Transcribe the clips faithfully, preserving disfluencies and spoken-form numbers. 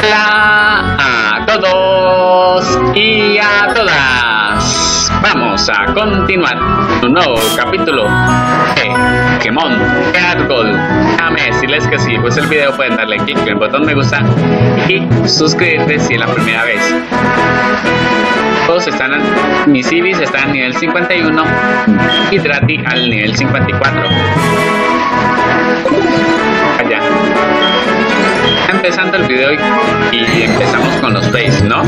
Hola a todos y a todas. Vamos a continuar un nuevo capítulo de Pokémon Heart Gold. Déjame decirles que si les gusta el video pueden darle click al botón me gusta y suscribirte si es la primera vez. Todos están, mis Eevees están al nivel cincuenta y uno y Dratti al nivel cincuenta y cuatro. Allá. Empezando el video y, y empezamos con los face, ¿no?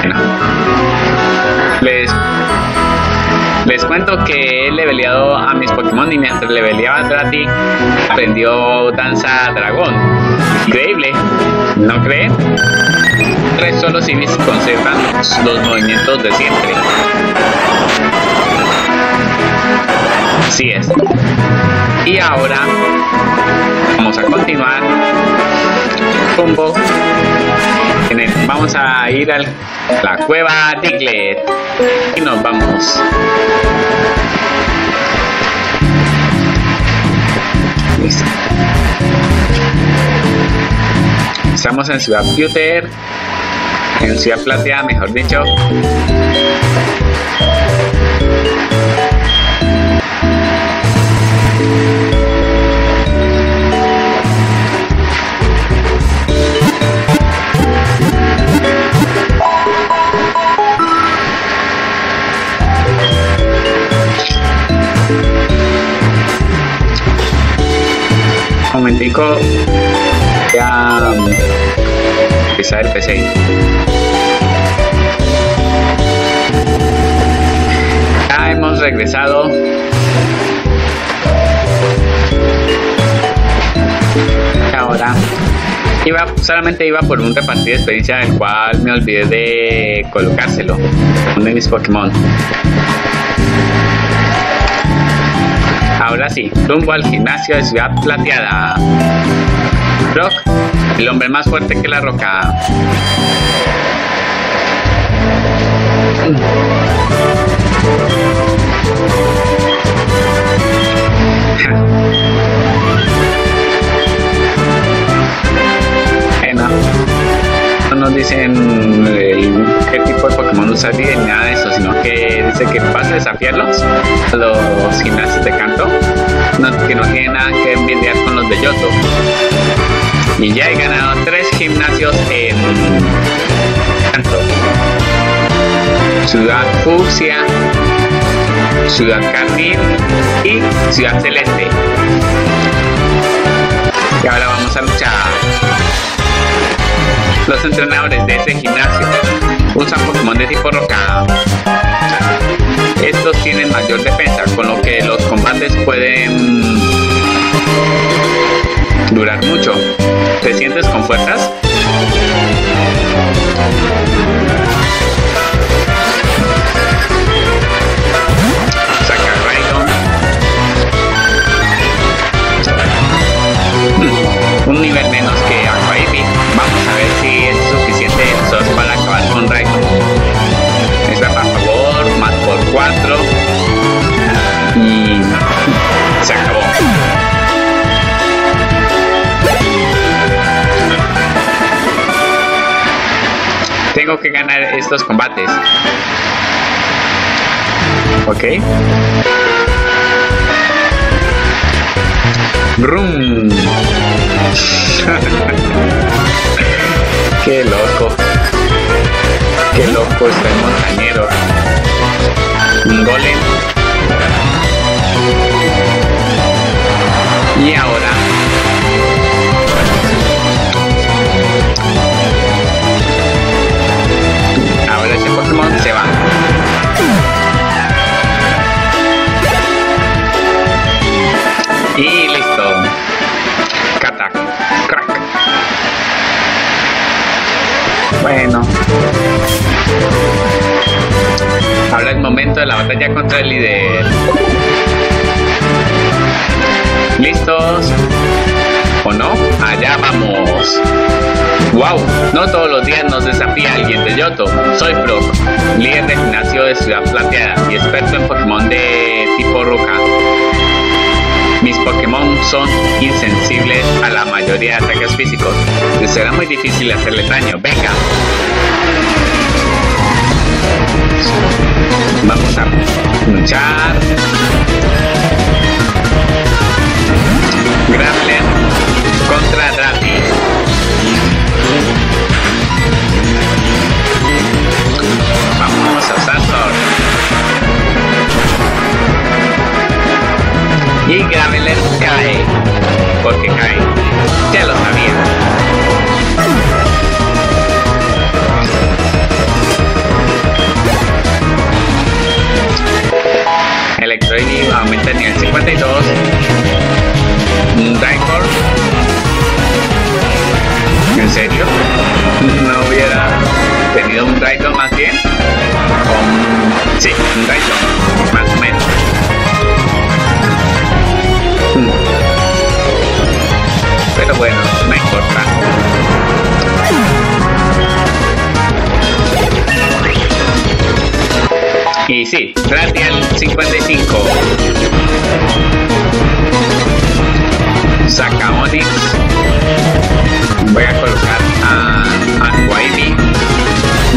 Bueno. Les, les cuento que he leveleado a mis Pokémon y mientras leveleaba a Dratti aprendió danza dragón. Increíble, ¿no creen? Tres solo Eevees conservan los movimientos de siempre. Así es. Y ahora vamos a continuar rumbo en el, vamos a ir a la Cueva Diglett y nos vamos. Listo. Estamos en Ciudad Peter, en Ciudad Plateada, mejor dicho. Un momentico, voy a empezar el P C. Ya hemos regresado. Ahora iba, solamente iba por un repartir de experiencia del cual me olvidé de colocárselo uno de mis Pokémon. Ahora sí, rumbo al gimnasio de Ciudad Plateada. Brock, el hombre más fuerte que la roca. Bueno, no nos dicen el, qué tipo de Pokémon usar ni nada de eso, sino que dice que vas a desafiarlos, los gimnasios de Kanto, no, que no tiene nada que envidiar con los de Johto. Y ya he ganado tres gimnasios en Kanto: Ciudad Fucsia, Ciudad Carmín y Ciudad Celeste. Y ahora vamos a luchar. Los entrenadores de ese gimnasio usan Pokémon de tipo Roca. Estos tienen mayor defensa, con lo que los combates pueden durar mucho. ¿Te sientes con fuerzas? Saca un nivel menos que a Waibi. Vamos a ver si es suficiente esos para acabar con Raidon. Está a favor, más por cuatro. Y se acabó. Tengo que ganar estos combates. Ok. Brum. Qué loco, qué loco está el montañero. Un golem. Y ahora ahora ese Pokémon se va. Y listo. Cata, crack. Bueno. Ahora el momento de la batalla contra el líder. ¿Listos? ¿O no? Allá vamos. ¡Wow! No todos los días nos desafía alguien de Johto. Soy Brock, líder de gimnasio de Ciudad Plateada y experto en Pokémon de tipo Roca. Mis Pokémon son insensibles a la mayoría de ataques físicos. Les será muy difícil hacerle daño. ¡Venga! Vamos a luchar. Grappler contra Dratti. Vamos a Santor. Y Graveler cae. Porque cae. Ya lo sabía. Electrode aumenta el nivel cincuenta y dos. Dyncord. ¿En serio? ¿No hubiera tenido un Dyncord más bien? Um, sí, un Dyncord, más o menos. Hmm. Pero bueno, no importa. Y sí, Dratti al cincuenta y cinco. Saca Onix. Voy a colocar a, a Waibi.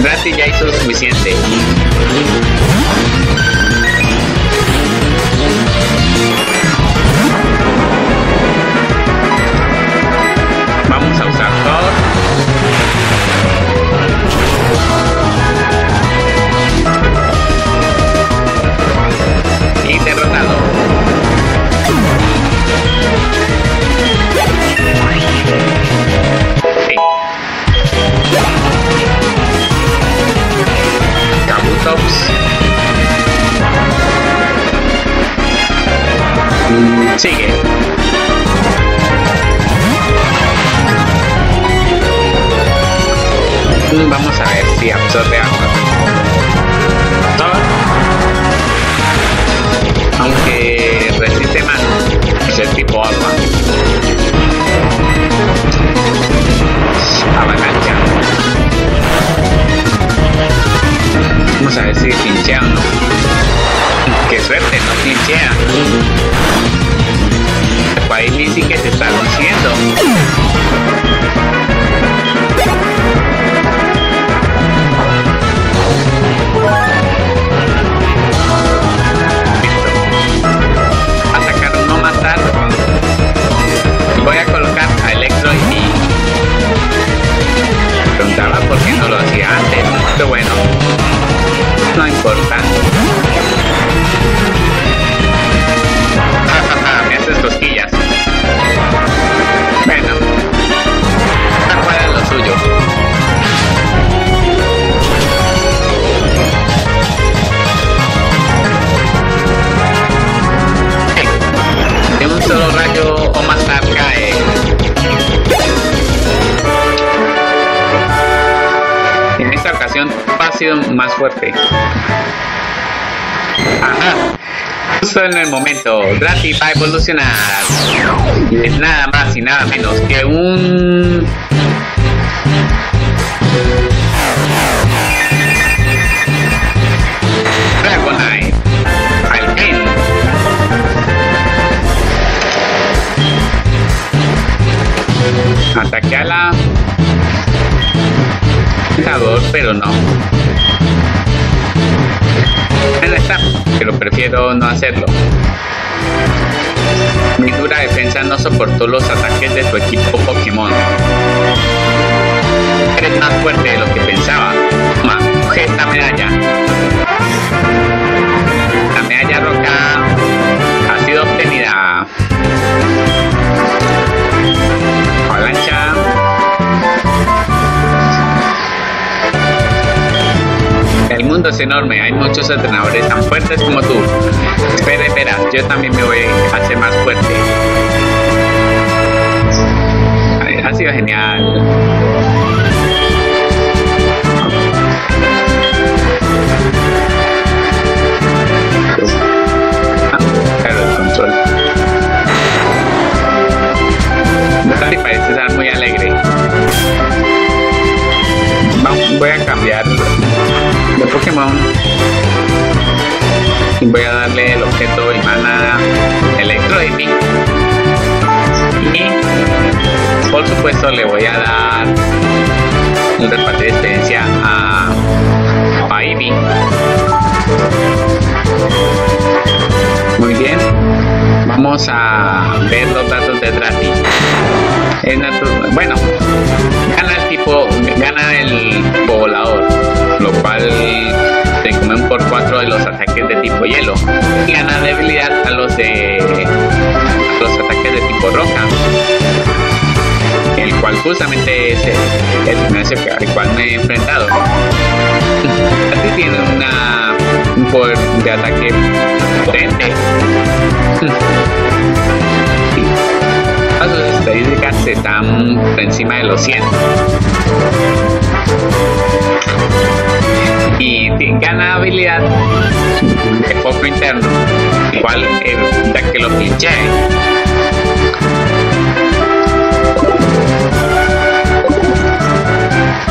Dratti ya hizo lo suficiente. Vamos a usar todo. Y derrotado. Sí. Kabutops. Sigue. Vamos a ver si absorbe agua. Aunque resiste más, es el tipo agua. Avalancha. Vamos a ver si pinchea o no. ¡Qué suerte! No pinchea. El país Weezing que se está luciendo. Voy a colocar a Electrode y preguntaba por qué no lo hacía antes, pero bueno, no importa. Ja, ja, ja, me haces cosquillas. Bueno, acuérdate lo suyo. De un solo rayo o más tarde cae. En esta ocasión ha sido más fuerte. Ajá. Justo en el momento, Dratti va a evolucionar. Es nada más y nada menos que un... Dragonite. Al fin. Ataque a la Vengador, pero no. En la está, pero prefiero no hacerlo. Mi dura defensa no soportó los ataques de su equipo Pokémon. Eres más fuerte de lo que pensaba. Toma, coge esta medalla. La medalla roca ha sido obtenida. Avalancha. El mundo es enorme, hay muchos entrenadores tan fuertes como tú. Espera, espera, yo también me voy a hacer más fuerte. Ha sido genial. Ah, claro, el control. Dratti parece estar muy alegre. Vamos, voy a cambiar de Pokémon. Voy a darle el objeto y más nada Electrode. por supuesto le voy a dar un reparto de experiencia a Waibi. Muy bien, vamos a ver los datos de Dratti. Bueno, gana el tipo, gana el volador, lo cual se comen por cuatro de los ataques de tipo hielo y gana debilidad a los de a los ataques de tipo roca, el cual justamente es el primero al cual me he enfrentado. Dratti tiene una, un poder de ataque potente. A sus estadísticas están por encima de los cien. Y gana habilidad de foco interno, igual evita que lo pinchee.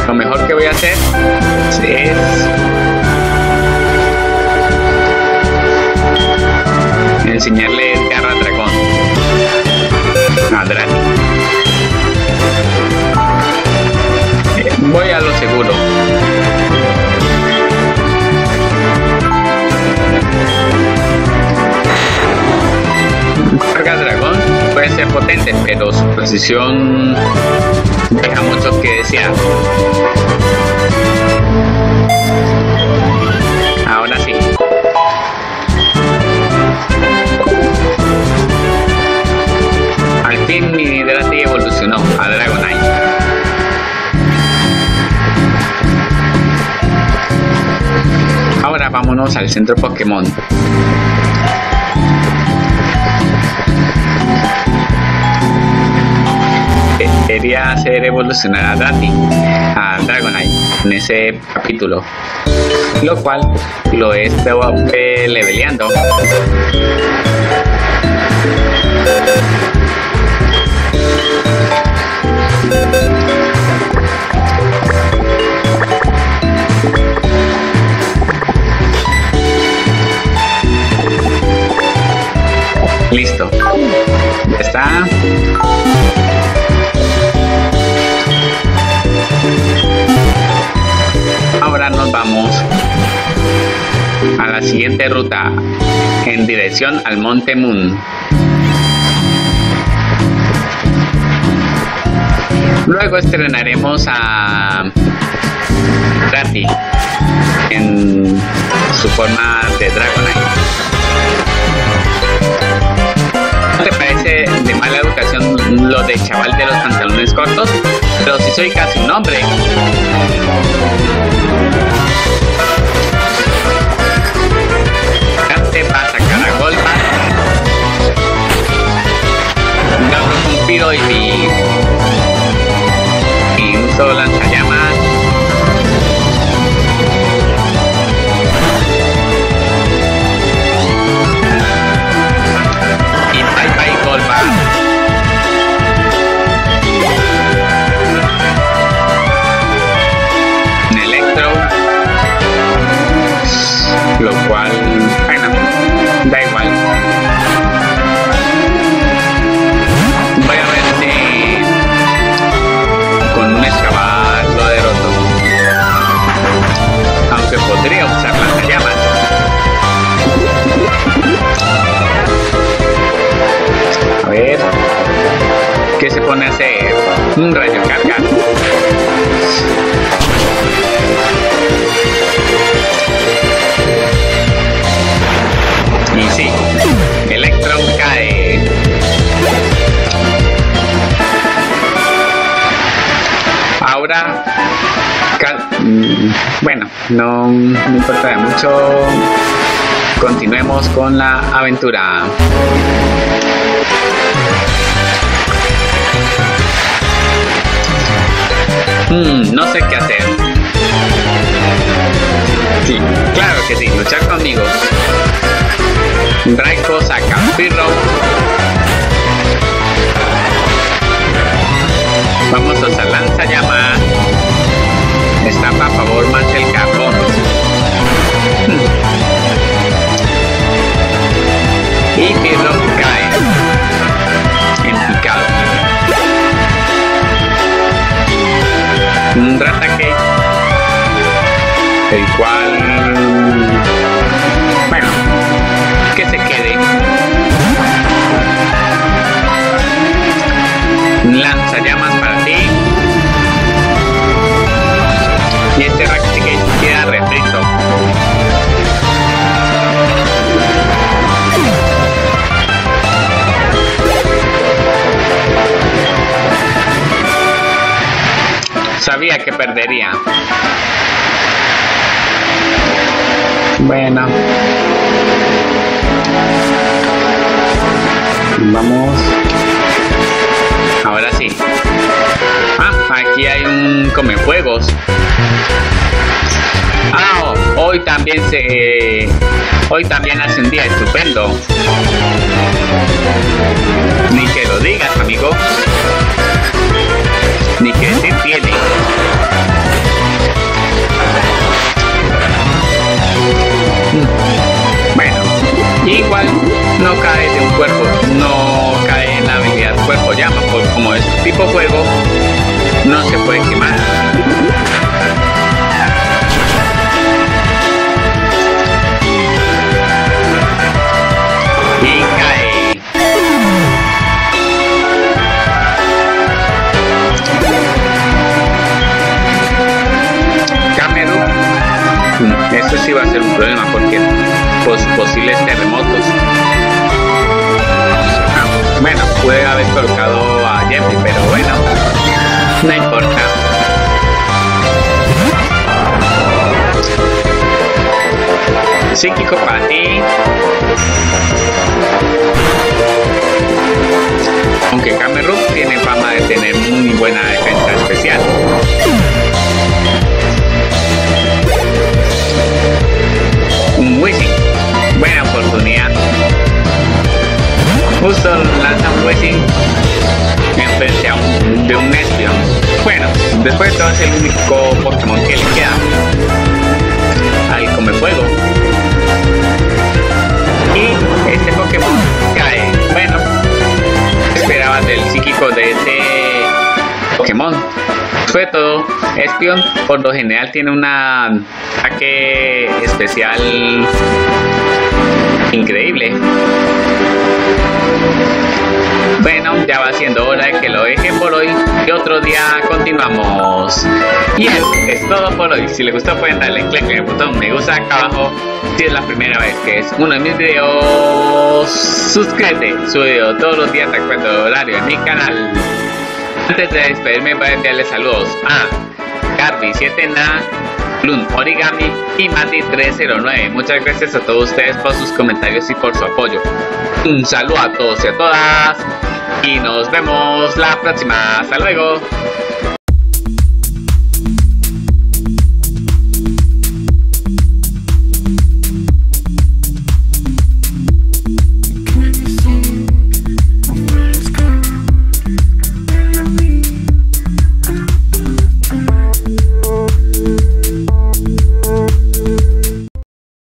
Lo mejor que voy a hacer es enseñarle garra dragón a Dratini. Eh, voy a lo seguro. Carga dragón puede ser potente, pero su precisión deja mucho que desear. Ahora sí. Al fin mi Dratti evolucionó a Dragonite. Ahora vámonos al centro Pokémon. Quería hacer evolucionar a Dratti, a Dragonite, en ese capítulo, lo cual lo he estado leveleando. Listo, ya está. Ahora nos vamos a la siguiente ruta en dirección al Monte Moon. Luego estrenaremos a Dratti en su forma de Dragonite. ¿No te parece de mala educación lo de chaval de los pantalones cortos? Pero si soy casi un hombre. Darte va a sacar a Golpa. Damos un tiro y y un solo lanzallamas. Y bye bye Golpa. Lo cual, bueno, da igual. Voy a ver si con un excavar lo derroto. Aunque podría usar las llamas. A ver, ¿qué se pone a hacer? Un rayo carga. Y sí, Electrode cae. Ahora, bueno, no me importa mucho. Continuemos con la aventura. Hmm, no sé qué hacer. Sí, claro que sí, luchar conmigo. Draco saca Pirro. Vamos a usar lanzallamas. Está a favor más el capo. Y Pirro cae en picado. un Rattata, el cual, bueno, que se quede. Lanzallamas para ti. Y este Rattata queda refrito. Sabía que perdería. Bueno, vamos. Ahora sí. Ah, aquí hay un comefuegos. Ah, oh, hoy también se... Eh, hoy también hace un día estupendo. Ni que lo digas, amigo. Ni que se tiene. Bueno, igual no cae de un cuerpo, no cae en la habilidad cuerpo llama, porque como es tipo fuego, no se puede quemar. Y cae. Camerupt. Eso sí va a ser un problema porque posibles terremotos. Ah, bueno, puede haber colocado a Jeffrey, pero bueno, no importa. Psíquico para ti. Aunque Camerupt tiene fama de tener muy buena defensa especial. Un Weezing. Buena oportunidad. Justo lanza un Weezing en frente a un, de un Espeon. Bueno, después de todo es el único Pokémon que le queda al comefuego. Y este Pokémon cae. Bueno, esperaba del psíquico de este Pokémon. Sobre todo, Espeon por lo general tiene una ataque especial increíble. Bueno, ya va siendo hora de que lo dejen por hoy y otro día continuamos. Y eso es todo por hoy. Si les gustó pueden darle click en el botón me gusta acá abajo. Si es la primera vez que es uno de mis videos, suscríbete. Subo todos los días a cuatro horario en mi canal. Antes de despedirme voy a enviarles saludos a Carvi siete na, Lun Origami y Mati tres cero nueve. Muchas gracias a todos ustedes por sus comentarios y por su apoyo. Un saludo a todos y a todas. Y nos vemos la próxima. Hasta luego.